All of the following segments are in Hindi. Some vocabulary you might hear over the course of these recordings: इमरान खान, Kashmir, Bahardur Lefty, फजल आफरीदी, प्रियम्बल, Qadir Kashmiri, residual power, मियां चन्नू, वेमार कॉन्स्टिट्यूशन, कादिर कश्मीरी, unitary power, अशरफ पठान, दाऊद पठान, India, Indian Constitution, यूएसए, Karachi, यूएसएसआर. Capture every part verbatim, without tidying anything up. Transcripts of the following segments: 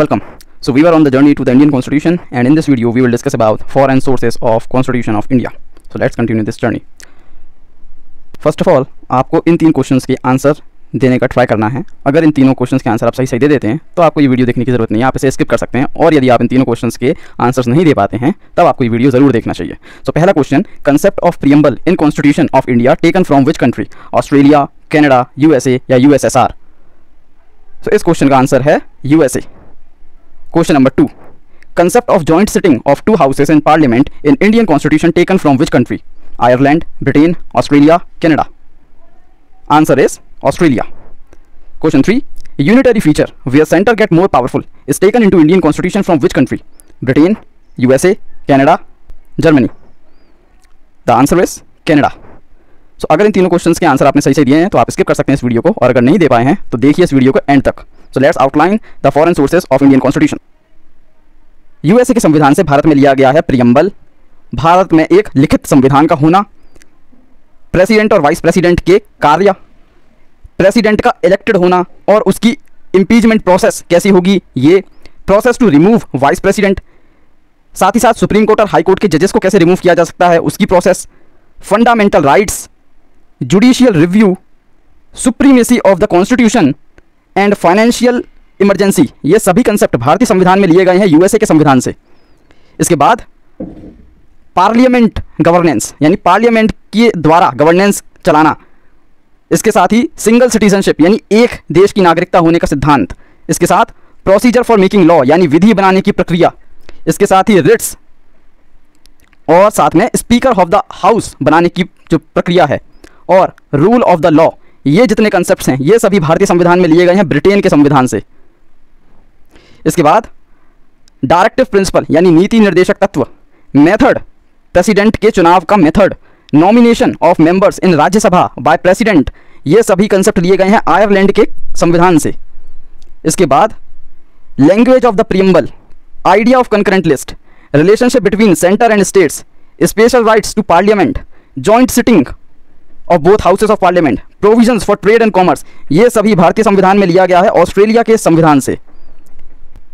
Welcome. So we were on the journey to the Indian Constitution, and in this video we will discuss about foreign sources of Constitution of India. So let's continue this journey. First of all, आपको इन तीन क्वेश्चंस के आंसर देने का ट्राई करना है. अगर इन तीनों क्वेश्चंस के आंसर आप सही सही दे देते हैं तो आपको ये वीडियो देखने की जरूरत नहीं है, आप इसे स्किप कर सकते हैं. और यदि आप इन तीनों क्वेश्चंस के आंसर्स नहीं दे पाते हैं तब आपको ये वीडियो जरूर देखना चाहिए. सो पहला question, concept of प्रियम्बल in constitution of India taken from which country, Australia, Canada, यूएसए या यूएसएसआर. सो इस क्वेश्चन का आंसर है यूएसए. Question number two, concept of joint sitting of two houses in parliament in Indian constitution taken from which country, Ireland, Britain, Australia, Canada. Answer is Australia. Question three, unitary feature where center get more powerful is taken into Indian Constitution from which country, Britain, U S A, Canada, Germany. The answer is Canada. So अगर इन तीनों क्वेश्चंस के आंसर आपने सही से दिए हैं तो आप स्किप कर सकते हैं इस वीडियो को, और अगर नहीं दे पाए हैं तो देखिए इस वीडियो को एंड तक. So let's outline the foreign sources of Indian Constitution. U S A के संविधान से भारत में लिया गया है प्रियम्बल, भारत में एक लिखित संविधान का होना, प्रेसिडेंट और वाइस प्रेसिडेंट के कार्य, प्रेसिडेंट का इलेक्टेड होना और उसकी इम्पीचमेंट प्रोसेस कैसी होगी, ये process to remove vice president, साथ ही साथ सुप्रीम कोर्ट और हाई कोर्ट के जजेस को कैसे रिमूव किया जा सकता है उसकी process, fundamental rights, judicial review, supremacy of the constitution and financial emergency. ये सभी कंसेप्ट भारतीय संविधान में लिए गए हैं यूएसए के संविधान से. इसके बाद पार्लियामेंट गवर्नेंस, यानी पार्लियामेंट के द्वारा गवर्नेंस चलाना, इसके साथ ही सिंगल सिटीजनशिप यानी एक देश की नागरिकता होने का सिद्धांत, इसके साथ प्रोसीजर फॉर मेकिंग लॉ यानी विधि बनाने की प्रक्रिया, इसके साथ ही रिट्स और साथ में स्पीकर ऑफ द हाउस बनाने की जो प्रक्रिया है, और रूल ऑफ द लॉ. ये जितने कॉन्सेप्ट्स हैं ये सभी भारतीय संविधान में लिए गए हैं ब्रिटेन के संविधान से. इसके बाद डायरेक्टिव प्रिंसिपल यानी नीति निर्देशक तत्व, मेथड प्रेसिडेंट के चुनाव का method, nomination of members in Rajya Sabha by president, ये सभी कंसेप्ट लिए गए हैं आयरलैंड के संविधान से. इसके बाद language of the प्रियम्बल, idea of concurrent list, relationship between centre and states, special rights to parliament, joint sitting of both houses of parliament, provisions for trade and commerce, ये सभी भारतीय संविधान में लिया गया है ऑस्ट्रेलिया के संविधान से.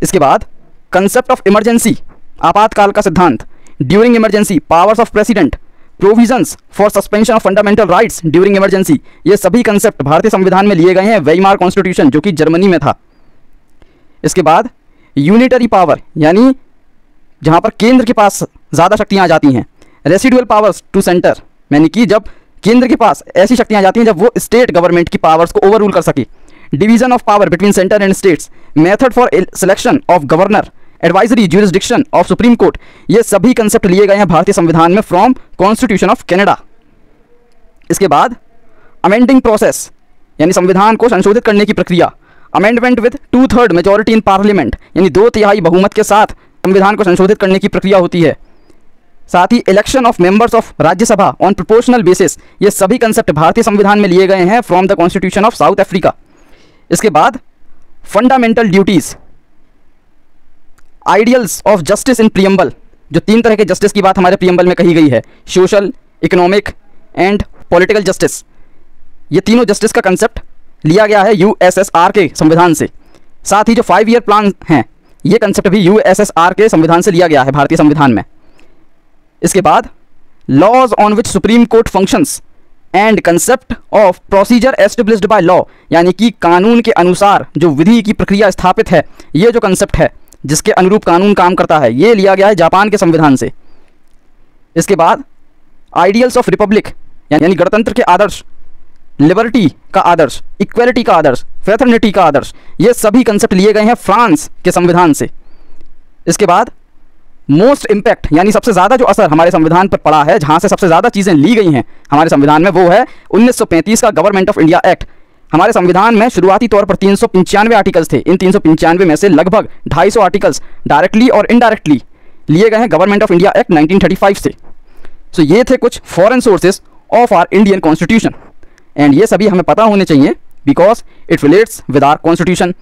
इसके बाद कंसेप्ट ऑफ इमरजेंसी, आपातकाल का सिद्धांत, during emergency powers of president, provisions for suspension of fundamental rights during emergency, ये सभी कंसेप्ट भारतीय संविधान में लिए गए हैं वेमार कॉन्स्टिट्यूशन जो कि जर्मनी में था. इसके बाद यूनिटरी पावर यानी जहां पर केंद्र के पास ज़्यादा शक्तियां आ जाती हैं, रेसिडुअल पावर्स टू सेंटर यानी कि जब केंद्र के पास ऐसी शक्तियाँ आ जाती हैं जब वो स्टेट गवर्नमेंट की पावर्स को ओवररूल कर सके, division of power between centre and states, method for selection of governor, advisory jurisdiction of supreme court, ये सभी कंसेप्ट लिए गए हैं भारतीय संविधान में फ्रॉम कॉन्स्टिट्यूशन ऑफ कनाडा. इसके बाद अमेंडिंग प्रोसेस यानी संविधान को संशोधित करने की प्रक्रिया, amendment with two third majority in parliament यानी दो तिहाई बहुमत के साथ संविधान को संशोधित करने की प्रक्रिया होती है, साथ ही election of members of Rajya Sabha on proportional basis, ये सभी कंसेप्ट भारतीय संविधान में लिए गए हैं from the constitution of South Africa. इसके बाद fundamental duties, ideals of justice in प्रियम्बल, जो तीन तरह के जस्टिस की बात हमारे प्रियम्बल में कही गई है, social, economic and political justice, ये तीनों जस्टिस का कंसेप्ट लिया गया है यूएसएसआर के संविधान से. साथ ही जो फाइव ईयर प्लान हैं ये कंसेप्ट भी यूएसएसआर के संविधान से लिया गया है भारतीय संविधान में. इसके बाद laws on which supreme court functions and concept of procedure established by law यानी कि कानून के अनुसार जो विधि की प्रक्रिया स्थापित है, ये जो कंसेप्ट है जिसके अनुरूप कानून काम करता है, ये लिया गया है जापान के संविधान से. इसके बाद आइडियल्स ऑफ रिपब्लिक यानी गणतंत्र के आदर्श, लिबर्टी का आदर्श, इक्वलिटी का आदर्श, फ्रेटर्निटी का आदर्श, ये सभी कंसेप्ट लिए गए हैं फ्रांस के संविधान से. इसके बाद मोस्ट इम्पैक्ट यानी सबसे ज़्यादा जो असर हमारे संविधान पर पड़ा है, जहाँ से सबसे ज़्यादा चीज़ें ली गई हैं हमारे संविधान में, वो है उन्नीस सौ पैंतीस का गवर्नमेंट ऑफ इंडिया एक्ट. हमारे संविधान में शुरुआती तौर पर तीन सौ पंचानवे आर्टिकल्स थे, इन तीन सौ पंचानवे में से लगभग ढाई सौ आर्टिकल्स डायरेक्टली और इनडायरेक्टली लिए गए हैं government of India act nineteen thirty five से. सो so, ये थे कुछ foreign sources of our Indian constitution, and ये सभी हमें पता होने चाहिए because it relates with our constitution.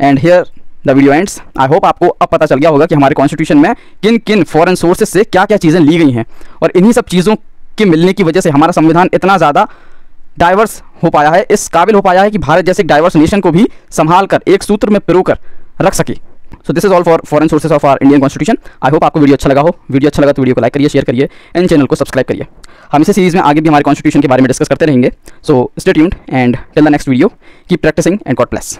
And here the video ends. I hope आपको अब पता चल गया होगा कि हमारे कॉन्स्टिट्यूशन में किन किन फॉरेन सोर्सेज से क्या क्या चीज़ें ली गई हैं, और इन्हीं सब चीज़ों के मिलने की वजह से हमारा संविधान इतना ज़्यादा डाइवर्स हो पाया है, इस काबिल हो पाया है कि भारत जैसे एक डाइवर्स नेशन को भी संभाल कर, एक सूत्र में पिरोकर रख सके। So this is all for foreign sources of our Indian constitution. I hope आपको वीडियो अच्छा लगा हो। वीडियो अच्छा लगा तो वीडियो को लाइक करिए, शेयर करिए एंड चैनल को सब्सक्राइब करिए। हम इसी सीरीज में आगे भी हमारे कॉन्स्टिट्यूशन के बारे में डिस्कस करते रहेंगे। So stay tuned and till the next video keep practising and God bless.